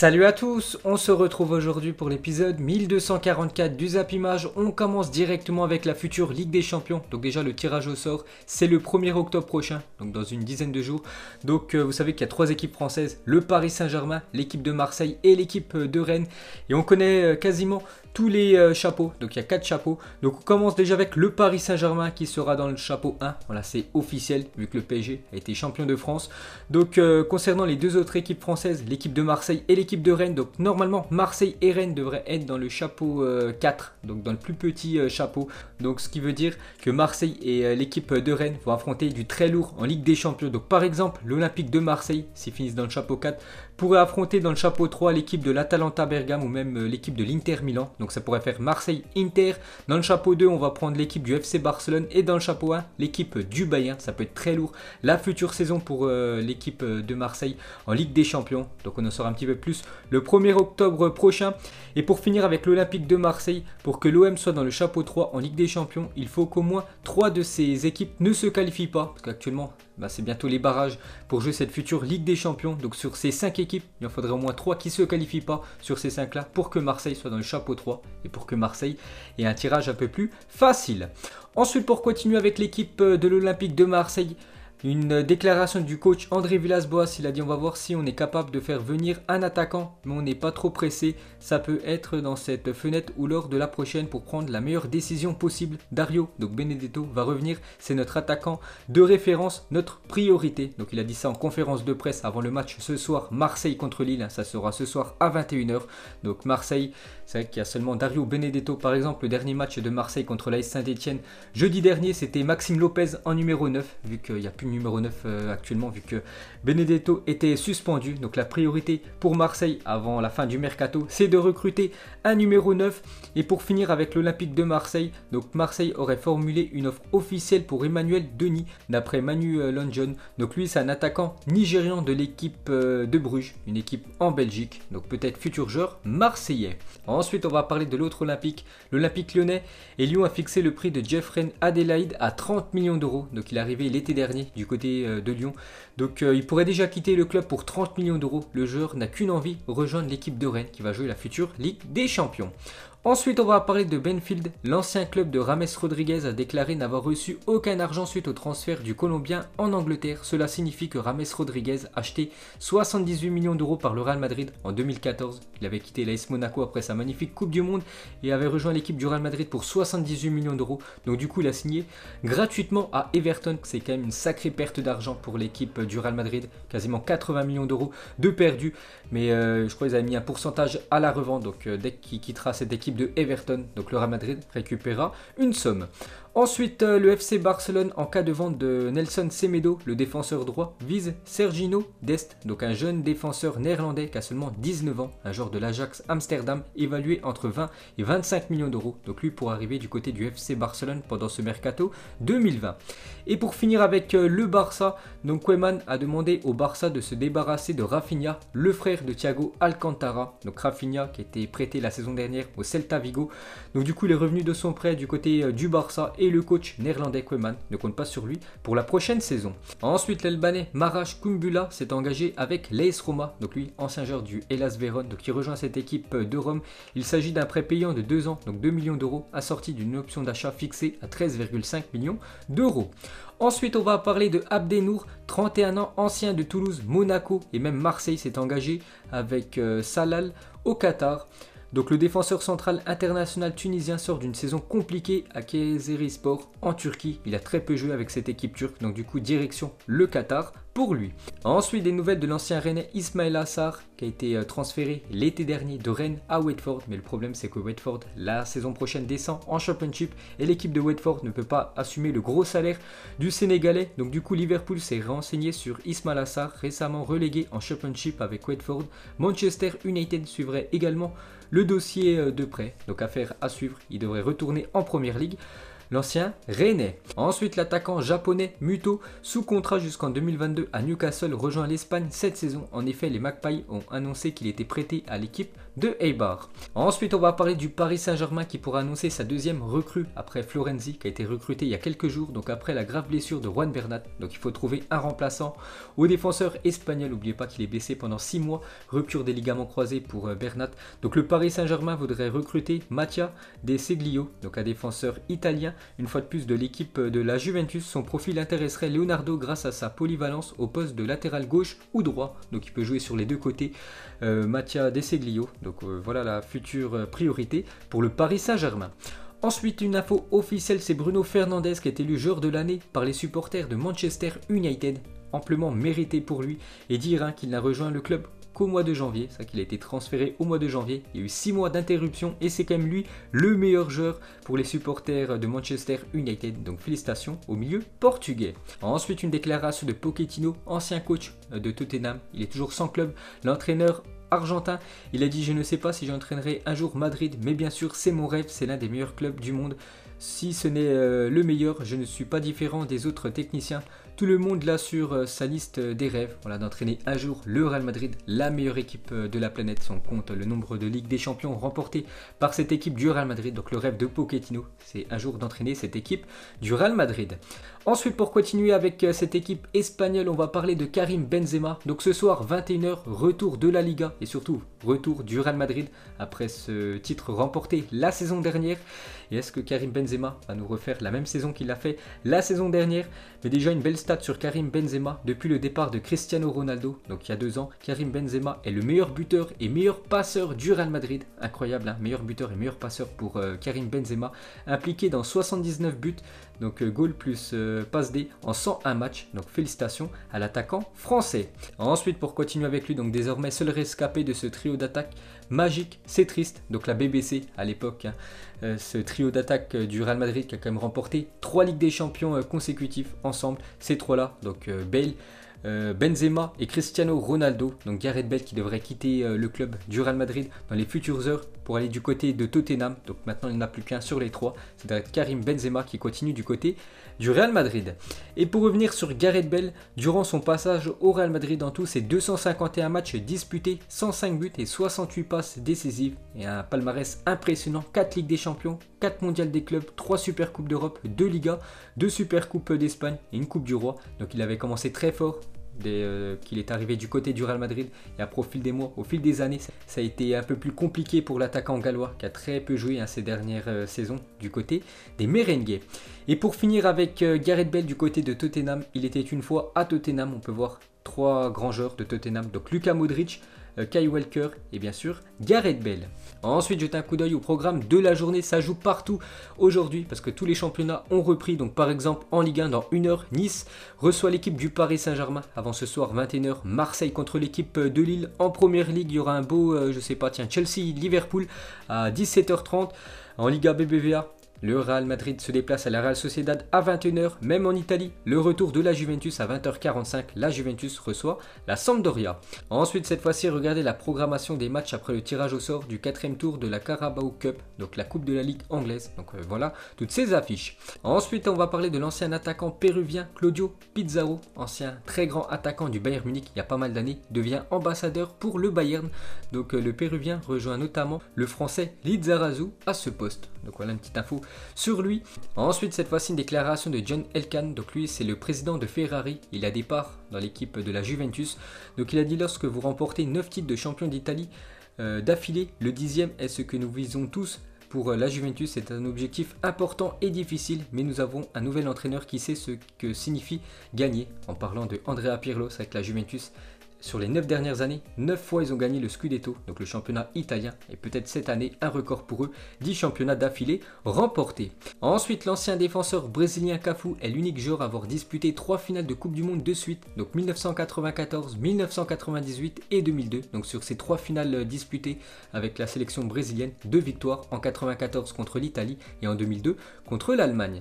Salut à tous, on se retrouve aujourd'hui pour l'épisode 1244 du Zap Image. On commence directement avec la future Ligue des Champions. Donc déjà le tirage au sort, c'est le 1er octobre prochain, donc dans une dizaine de jours. Donc vous savez qu'il y a trois équipes françaises, le Paris Saint-Germain, l'équipe de Marseille et l'équipe de Rennes. Et on connaît quasiment tous les chapeaux, donc il y a 4 chapeaux. Donc on commence déjà avec le Paris Saint-Germain qui sera dans le chapeau 1. Voilà, c'est officiel vu que le PSG a été champion de France. Donc concernant les deux autres équipes françaises, l'équipe de Marseille et l'équipe de Rennes, donc normalement Marseille et Rennes devraient être dans le chapeau 4, donc dans le plus petit chapeau. Donc ce qui veut dire que Marseille et l'équipe de Rennes vont affronter du très lourd en Ligue des Champions. Donc par exemple l'Olympique de Marseille, s'ils finissent dans le chapeau 4, pourrait affronter dans le chapeau 3 l'équipe de l'Atalanta Bergame ou même l'équipe de l'Inter Milan. Donc ça pourrait faire Marseille-Inter. Dans le chapeau 2, on va prendre l'équipe du FC Barcelone et dans le chapeau 1, l'équipe du Bayern. Ça peut être très lourd la future saison pour l'équipe de Marseille en Ligue des Champions. Donc on en saura un petit peu plus le 1er octobre prochain. Et pour finir avec l'Olympique de Marseille, pour que l'OM soit dans le chapeau 3 en Ligue des Champions, il faut qu'au moins 3 de ces équipes ne se qualifient pas. Parce qu'actuellement, c'est bientôt les barrages pour jouer cette future Ligue des Champions. Donc sur ces 5 équipes, il en faudrait au moins 3 qui ne se qualifient pas sur ces 5 là pour que Marseille soit dans le chapeau 3 et pour que Marseille ait un tirage un peu plus facile. Ensuite, pour continuer avec l'équipe de l'Olympique de Marseille, une déclaration du coach André Villas-Boas, il a dit on va voir si on est capable de faire venir un attaquant, mais on n'est pas trop pressé, ça peut être dans cette fenêtre ou lors de la prochaine pour prendre la meilleure décision possible. Dario, donc Benedetto, va revenir, c'est notre attaquant de référence, notre priorité. Donc il a dit ça en conférence de presse avant le match ce soir, Marseille contre Lille, ça sera ce soir à 21 h. Donc Marseille, c'est vrai qu'il y a seulement Dario Benedetto. Par exemple, le dernier match de Marseille contre l'AS Saint-Etienne jeudi dernier, c'était Maxime Lopez en numéro 9, vu qu'il n'y a plus numéro 9 actuellement vu que Benedetto était suspendu. Donc la priorité pour Marseille avant la fin du mercato, c'est de recruter un numéro 9. Et pour finir avec l'Olympique de Marseille, donc Marseille aurait formulé une offre officielle pour Emmanuel Denis d'après Manu Lonjon. Donc lui, c'est un attaquant nigérian de l'équipe de Bruges, une équipe en Belgique, donc peut-être futur joueur marseillais. Ensuite, on va parler de l'autre Olympique, l'Olympique lyonnais, et Lyon a fixé le prix de Jeffrey Adélaïde à 30 millions d'euros. Donc il est arrivé l'été dernier du côté de Lyon. Donc il pourrait déjà quitter le club pour 30 millions d'euros. Le joueur n'a qu'une envie, rejoindre l'équipe de Rennes qui va jouer la future Ligue des Champions. Ensuite, on va parler de Benfield. L'ancien club de Rames Rodriguez a déclaré n'avoir reçu aucun argent suite au transfert du Colombien en Angleterre. Cela signifie que Rames Rodriguez, acheté 78 millions d'euros par le Real Madrid en 2014. Il avait quitté l'AS Monaco après sa magnifique Coupe du Monde et avait rejoint l'équipe du Real Madrid pour 78 millions d'euros. Donc du coup, il a signé gratuitement à Everton. C'est quand même une sacrée perte d'argent pour l'équipe du Real Madrid. Quasiment 80 millions d'euros de perdus. Mais je crois qu'ils avaient mis un pourcentage à la revente. Donc dès qu'il quittera cette équipe de Everton, donc le Real Madrid récupérera une somme. Ensuite, le FC Barcelone, en cas de vente de Nelson Semedo, le défenseur droit, vise Sergino Dest, donc un jeune défenseur néerlandais qui a seulement 19 ans, un joueur de l'Ajax Amsterdam, évalué entre 20 et 25 millions d'euros. Donc lui pour arriver du côté du FC Barcelone pendant ce mercato 2020. Et pour finir avec le Barça, donc Koeman a demandé au Barça de se débarrasser de Rafinha, le frère de Thiago Alcantara. Donc Rafinha qui était prêté la saison dernière au Celta Vigo. Donc du coup, il est revenu de son prêt du côté du Barça et le coach néerlandais Koeman ne compte pas sur lui pour la prochaine saison. Ensuite, l'Albanais Marash Kumbula s'est engagé avec l'AS Roma, donc lui ancien joueur du Hellas Vérone, donc il rejoint cette équipe de Rome. Il s'agit d'un prêt payant de 2 ans, donc 2 millions d'euros, assorti d'une option d'achat fixée à 13,5 millions d'euros. Ensuite, on va parler de Abdenour, 31 ans, ancien de Toulouse, Monaco et même Marseille, s'est engagé avec Salal au Qatar. Donc le défenseur central international tunisien sort d'une saison compliquée à Kayserispor en Turquie. Il a très peu joué avec cette équipe turque, donc du coup direction le Qatar pour lui. Ensuite, des nouvelles de l'ancien Rennais Ismaïla Sarr qui a été transféré l'été dernier de Rennes à Watford. Mais le problème, c'est que Watford, la saison prochaine, descend en Championship et l'équipe de Watford ne peut pas assumer le gros salaire du Sénégalais. Donc du coup, Liverpool s'est renseigné sur Ismaïla Sarr, récemment relégué en Championship avec Watford. Manchester United suivrait également le dossier de prêt, donc affaire à suivre, il devrait retourner en Première Ligue. l'ancien Rennais. Ensuite, l'attaquant japonais Muto, sous contrat jusqu'en 2022 à Newcastle, rejoint l'Espagne cette saison. En effet, les Magpies ont annoncé qu'il était prêté à l'équipe de Eibar. Ensuite, on va parler du Paris Saint-Germain qui pourra annoncer sa deuxième recrue après Florenzi, qui a été recruté il y a quelques jours, donc après la grave blessure de Juan Bernat. Donc il faut trouver un remplaçant au défenseur espagnol. N'oubliez pas qu'il est blessé pendant 6 mois, rupture des ligaments croisés pour Bernat. Donc le Paris Saint-Germain voudrait recruter Mattia De Sciglio, donc un défenseur italien, une fois de plus de l'équipe de la Juventus. Son profil intéresserait Leonardo grâce à sa polyvalence au poste de latéral gauche ou droit. Donc il peut jouer sur les deux côtés, Mattia De Sciglio. Donc voilà la future priorité pour le Paris Saint-Germain. Ensuite, une info officielle, c'est Bruno Fernandes qui est élu joueur de l'année par les supporters de Manchester United. Amplement mérité pour lui, et dire qu'il n'a rejoint le club qu'au mois de janvier, c'est qu'il a été transféré au mois de janvier, il y a eu 6 mois d'interruption et c'est quand même lui le meilleur joueur pour les supporters de Manchester United, donc félicitations au milieu portugais. Ensuite, une déclaration de Pochettino, ancien coach de Tottenham, il est toujours sans club, l'entraîneur argentin. Il a dit: je ne sais pas si j'entraînerai un jour Madrid, mais bien sûr c'est mon rêve, c'est l'un des meilleurs clubs du monde. Si ce n'est le meilleur, je ne suis pas différent des autres techniciens. Tout le monde là sur sa liste des rêves, voilà, d'entraîner un jour le Real Madrid, la meilleure équipe de la planète. Si on compte le nombre de Ligue des Champions remportées par cette équipe du Real Madrid. Donc le rêve de Pochettino, c'est un jour d'entraîner cette équipe du Real Madrid. Ensuite, pour continuer avec cette équipe espagnole, on va parler de Karim Benzema. Donc ce soir, 21 h, retour de la Liga et surtout retour du Real Madrid après ce titre remporté la saison dernière. Et est-ce que Karim Benzema va nous refaire la même saison qu'il a fait la saison dernière? Mais déjà une belle stat sur Karim Benzema depuis le départ de Cristiano Ronaldo. Donc il y a 2 ans, Karim Benzema est le meilleur buteur et meilleur passeur du Real Madrid. Incroyable, hein, meilleur buteur et meilleur passeur pour Karim Benzema, impliqué dans 79 buts. Donc goal plus passe D en 101 matchs. Donc félicitations à l'attaquant français. Ensuite, pour continuer avec lui, donc désormais seul rescapé de ce trio d'attaque magique, c'est triste. Donc la BBC à l'époque, hein, ce trio d'attaque du Real Madrid qui a quand même remporté 3 Ligues des Champions consécutifs ensemble. Ces 3-là, donc Bale, Benzema et Cristiano Ronaldo. Donc Gareth Bale qui devrait quitter le club du Real Madrid dans les futures heures pour aller du côté de Tottenham. Donc maintenant il n'y en a plus qu'un sur les 3, c'est Karim Benzema qui continue du côté du Real Madrid. Et pour revenir sur Gareth Bale, durant son passage au Real Madrid, en tout c'est 251 matchs disputés, 105 buts et 68 passes décisives, et un palmarès impressionnant: 4 Ligues des Champions, 4 Mondiales des clubs, 3 Super Coupes d'Europe, 2 Ligas, 2 Super Coupes d'Espagne et une Coupe du Roi. Donc il avait commencé très fort dès qu'il est arrivé du côté du Real Madrid, et après, au fil des années, ça a été un peu plus compliqué pour l'attaquant gallois qui a très peu joué ces dernières saisons du côté des merengues. Et pour finir avec Gareth Bale du côté de Tottenham, il était une fois à Tottenham. On peut voir 3 grands joueurs de Tottenham, donc Luka Modric, Kyle Walker et bien sûr Gareth Bale. Ensuite, jetez un coup d'œil au programme de la journée, ça joue partout aujourd'hui parce que tous les championnats ont repris. Donc par exemple en Ligue 1, dans 1 h, Nice reçoit l'équipe du Paris Saint-Germain. Avant ce soir 21 h, Marseille contre l'équipe de Lille. En première ligue, il y aura un beau, Chelsea-Liverpool à 17 h 30. En Liga BBVA, le Real Madrid se déplace à la Real Sociedad à 21 h, même en Italie, le retour de la Juventus à 20 h 45, la Juventus reçoit la Sampdoria. Ensuite, cette fois-ci, regardez la programmation des matchs après le tirage au sort du 4e tour de la Carabao Cup, donc la coupe de la Ligue anglaise. Donc voilà, toutes ces affiches. Ensuite, on va parler de l'ancien attaquant péruvien Claudio Pizarro, ancien très grand attaquant du Bayern Munich il y a pas mal d'années, devient ambassadeur pour le Bayern. Donc le péruvien rejoint notamment le français Lizarazu à ce poste. Donc voilà une petite info sur lui. Ensuite, cette fois-ci, une déclaration de John Elkann. Donc lui, c'est le président de Ferrari. Il a des parts dans l'équipe de la Juventus. Donc il a dit: lorsque vous remportez 9 titres de champion d'Italie d'affilée, le 10e est ce que nous visons tous. Pour la Juventus, c'est un objectif important et difficile, mais nous avons un nouvel entraîneur qui sait ce que signifie gagner. En parlant de Andrea Pirlo, c'est avec la Juventus. Sur les 9 dernières années, 9 fois ils ont gagné le Scudetto, donc le championnat italien, et peut-être cette année un record pour eux, 10 championnats d'affilée remportés. Ensuite, l'ancien défenseur brésilien Cafu est l'unique joueur à avoir disputé 3 finales de Coupe du Monde de suite, donc 1994, 1998 et 2002. Donc sur ces 3 finales disputées avec la sélection brésilienne, 2 victoires en 94 contre l'Italie et en 2002 contre l'Allemagne.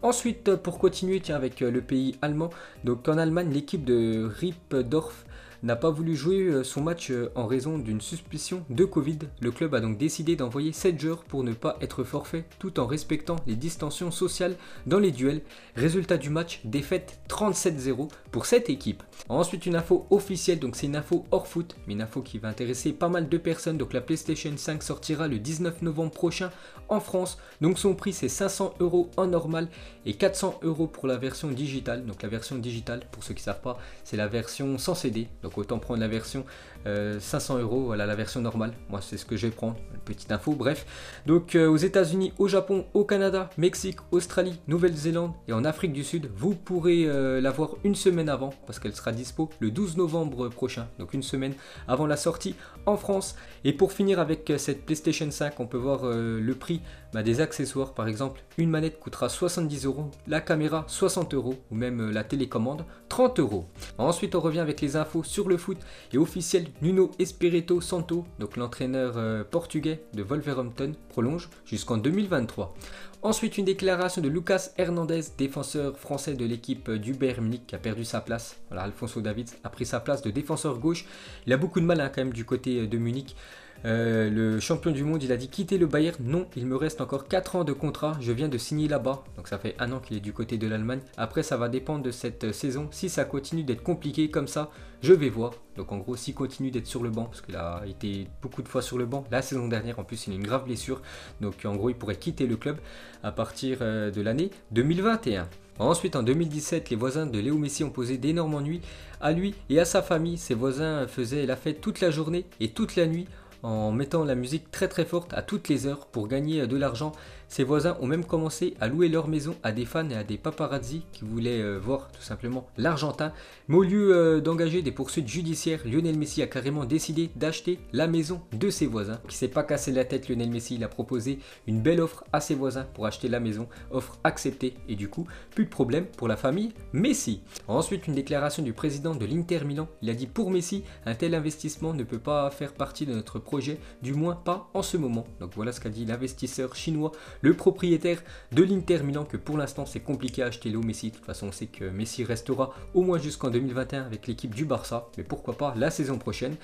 Ensuite, pour continuer avec le pays allemand, donc en Allemagne, l'équipe de Rippendorf n'a pas voulu jouer son match en raison d'une suspicion de Covid. Le club a donc décidé d'envoyer 7 joueurs pour ne pas être forfait tout en respectant les distensions sociales dans les duels. Résultat du match, défaite 37-0 pour cette équipe. Ensuite une info officielle, donc c'est une info hors foot, mais une info qui va intéresser pas mal de personnes. Donc la PlayStation 5 sortira le 19 novembre prochain en France. Donc son prix c'est 500 € en normal et 400 € pour la version digitale. Donc la version digitale, pour ceux qui ne savent pas, c'est la version sans CD. Donc autant prendre la version 500 €, voilà la version normale. Moi c'est ce que je vais prendre, une petite info, bref. Donc aux États-Unis, au Japon, au Canada, Mexique, Australie, Nouvelle-Zélande et en Afrique du Sud, vous pourrez l'avoir une semaine avant parce qu'elle sera dispo le 12 novembre prochain. Donc une semaine avant la sortie en France. Et pour finir avec cette PlayStation 5, on peut voir le prix des accessoires. Par exemple, une manette coûtera 70 €, la caméra 60 € ou même la télécommande 30 €. Ensuite on revient avec les infos sur le foot et officiel. Nuno Espirito Santo, donc l'entraîneur portugais de Wolverhampton, prolonge jusqu'en 2023. Ensuite une déclaration de Lucas Hernandez, défenseur français de l'équipe du Bayern Munich qui a perdu sa place. Voilà, Alphonso Davids a pris sa place de défenseur gauche. Il a beaucoup de mal quand même du côté de Munich. Le champion du monde, il a dit quitter le Bayern, non, il me reste encore 4 ans de contrat, je viens de signer là-bas. Donc ça fait un an qu'il est du côté de l'Allemagne. Après ça va dépendre de cette saison, si ça continue d'être compliqué comme ça, je vais voir. Donc en gros, s'il continue d'être sur le banc, parce qu'il a été beaucoup de fois sur le banc, la saison dernière en plus il a une grave blessure, donc en gros il pourrait quitter le club à partir de l'année 2021. Ensuite, en 2017, les voisins de Léo Messi ont posé d'énormes ennuis à lui et à sa famille. Ses voisins faisaient la fête toute la journée et toute la nuit en mettant la musique très très forte à toutes les heures pour gagner de l'argent. Ses voisins ont même commencé à louer leur maison à des fans et à des paparazzi qui voulaient voir tout simplement l'Argentin. Mais au lieu d'engager des poursuites judiciaires, Lionel Messi a carrément décidé d'acheter la maison de ses voisins. Il ne s'est pas cassé la tête, Lionel Messi, il a proposé une belle offre à ses voisins pour acheter la maison. Offre acceptée et du coup, plus de problème pour la famille Messi. Ensuite, une déclaration du président de l'Inter Milan. Il a dit pour Messi, un tel investissement ne peut pas faire partie de notre projet, du moins pas en ce moment. Donc voilà ce qu'a dit l'investisseur chinois, le propriétaire de l'Inter Milan, que pour l'instant c'est compliqué à acheter Léo Messi. De toute façon on sait que Messi restera au moins jusqu'en 2021 avec l'équipe du Barça, mais pourquoi pas la saison prochaine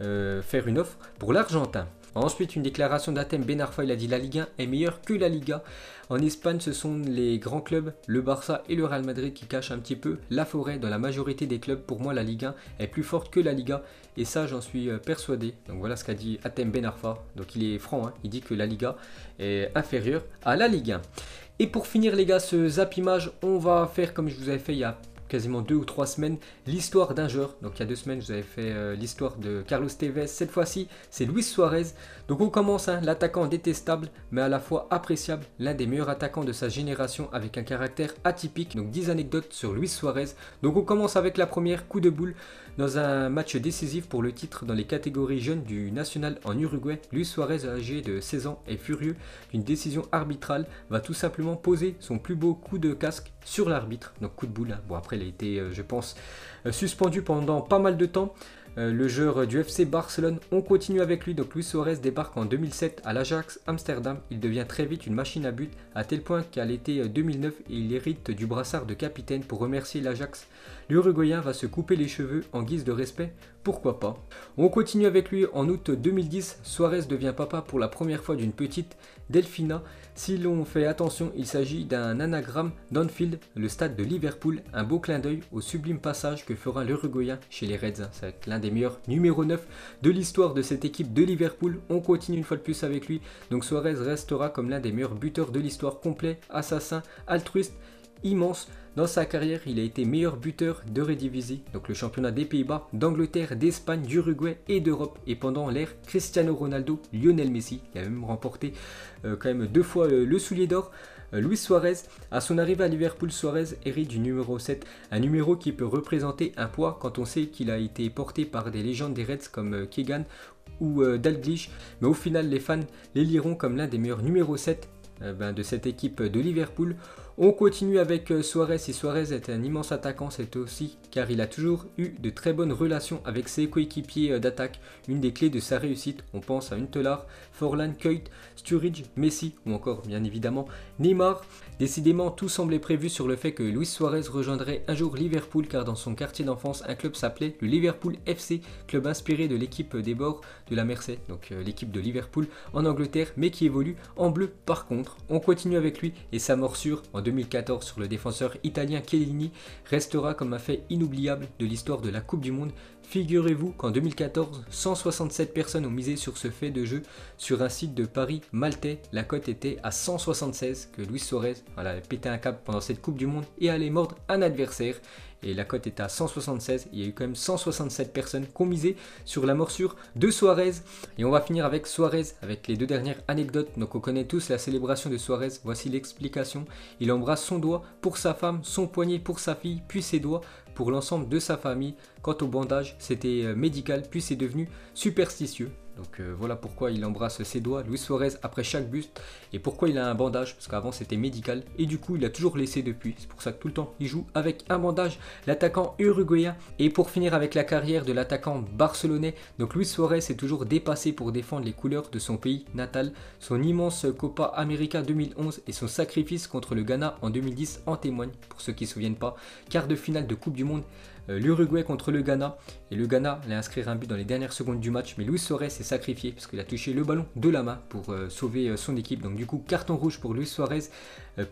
faire une offre pour l'Argentin. Ensuite une déclaration d'Hatem Ben Arfa, il a dit la Ligue 1 est meilleure que la Liga. En Espagne ce sont les grands clubs, le Barça et le Real Madrid qui cachent un petit peu la forêt dans la majorité des clubs. Pour moi la Ligue 1 est plus forte que la Liga et ça j'en suis persuadé. Donc voilà ce qu'a dit Hatem Ben Arfa, donc il est franc, hein. Il dit que la Liga est inférieure à la Ligue 1. Et pour finir les gars ce Zap Image, on va faire comme je vous avais fait il y a quasiment 2 ou 3 semaines, l'histoire d'un joueur. Donc il y a 2 semaines, je vous avais fait l'histoire de Carlos Tevez. Cette fois-ci, c'est Luis Suarez. Donc on commence, hein, l'attaquant détestable, mais à la fois appréciable. L'un des meilleurs attaquants de sa génération avec un caractère atypique. Donc 10 anecdotes sur Luis Suarez. Donc on commence avec la première, coup de boule. Dans un match décisif pour le titre dans les catégories jeunes du National en Uruguay, Luis Suarez, âgé de 16 ans et furieux d'une décision arbitrale, va tout simplement poser son plus beau coup de casque sur l'arbitre. Donc coup de boule, hein. Bon après il a été, je pense, suspendu pendant pas mal de temps. Le joueur du FC Barcelone, on continue avec lui. Donc Luis Suarez débarque en 2007 à l'Ajax Amsterdam. Il devient très vite une machine à but, à tel point qu'à l'été 2009, il hérite du brassard de capitaine pour remercier l'Ajax. L'Uruguayen va se couper les cheveux en guise de respect, pourquoi pas. On continue avec lui. En août 2010, Suarez devient papa pour la première fois d'une petite, Delphina. Si l'on fait attention, il s'agit d'un anagramme d'Anfield, le stade de Liverpool. Un beau clin d'œil au sublime passage que fera l'Uruguayen chez les Reds. C'est l'un des meilleurs numéro 9 de l'histoire de cette équipe de Liverpool. On continue une fois de plus avec lui. Donc Suarez restera comme l'un des meilleurs buteurs de l'histoire, complet, assassin, altruiste, immense. Dans sa carrière, il a été meilleur buteur de Eredivisie, donc le championnat des Pays-Bas, d'Angleterre, d'Espagne, d'Uruguay et d'Europe. Et pendant l'ère Cristiano Ronaldo, Lionel Messi, il a même remporté quand même 2 fois le soulier d'or. Luis Suarez, à son arrivée à Liverpool, Suarez hérite du numéro 7, un numéro qui peut représenter un poids quand on sait qu'il a été porté par des légendes des Reds comme Keegan ou Dalglish. Mais au final, les fans l'éliront comme l'un des meilleurs numéro 7 de cette équipe de Liverpool. On continue avec Suarez, et Suarez est un immense attaquant, c'est aussi car il a toujours eu de très bonnes relations avec ses coéquipiers d'attaque, une des clés de sa réussite. On pense à Huntelaar, Forlan, Kuyt, Sturridge, Messi ou encore bien évidemment Neymar. Décidément, tout semblait prévu sur le fait que Luis Suarez rejoindrait un jour Liverpool, car dans son quartier d'enfance, un club s'appelait le Liverpool FC, club inspiré de l'équipe des bords de la Mersey, donc l'équipe de Liverpool en Angleterre, mais qui évolue en bleu par contre. On continue avec lui et sa morsure en 2014 sur le défenseur italien Chiellini restera comme un fait inoubliable de l'histoire de la Coupe du Monde. Figurez-vous qu'en 2014, 167 personnes ont misé sur ce fait de jeu sur un site de Paris maltais. La cote était à 176 que Luis Suarez avait pété un câble pendant cette Coupe du Monde et allait mordre un adversaire. Et la cote est à 176, il y a eu quand même 167 personnes qui ont misé sur la morsure de Suarez. Et on va finir avec Suarez, avec les deux dernières anecdotes. Donc on connaît tous la célébration de Suarez, voici l'explication. Il embrasse son doigt pour sa femme, son poignet pour sa fille, puis ses doigts pour l'ensemble de sa famille. Quant au bandage, c'était médical, puis c'est devenu superstitieux. Donc voilà pourquoi il embrasse ses doigts, Luis Suarez, après chaque buste. Et pourquoi il a un bandage, parce qu'avant c'était médical. Et du coup, il l'a toujours laissé depuis. C'est pour ça que tout le temps, il joue avec un bandage, l'attaquant uruguayen. Et pour finir avec la carrière de l'attaquant barcelonais. Donc Luis Suarez s'est toujours dépassé pour défendre les couleurs de son pays natal. Son immense Copa América 2011 et son sacrifice contre le Ghana en 2010 en témoignent. Pour ceux qui ne se souviennent pas, quart de finale de Coupe du Monde. L'Uruguay contre le Ghana, et le Ghana allait inscrire un but dans les dernières secondes du match, mais Luis Suarez s'est sacrifié parce qu'il a touché le ballon de la main pour sauver son équipe. Donc du coup, carton rouge pour Luis Suarez,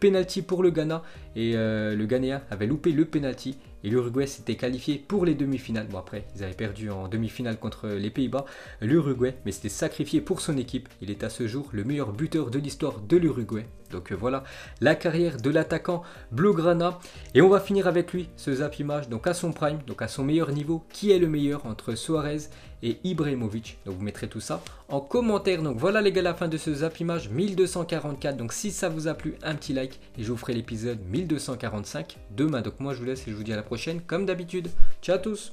penalty pour le Ghana, et le Ghanéen avait loupé le penalty. Et l'Uruguay s'était qualifié pour les demi-finales. Bon, après, ils avaient perdu en demi-finale contre les Pays-Bas, l'Uruguay, mais c'était sacrifié pour son équipe. Il est à ce jour le meilleur buteur de l'histoire de l'Uruguay. Donc voilà la carrière de l'attaquant blaugrana. Et on va finir avec lui, ce Zap Image, donc à son prime, donc à son meilleur niveau. Qui est le meilleur entre Suarez et Ibrahimovic? Donc vous mettrez tout ça en commentaire. Donc voilà les gars, la fin de ce Zap Image 1244. Donc si ça vous a plu, un petit like, et je vous ferai l'épisode 1245 demain. Donc moi je vous laisse et je vous dis à la prochaine, comme d'habitude. Ciao à tous.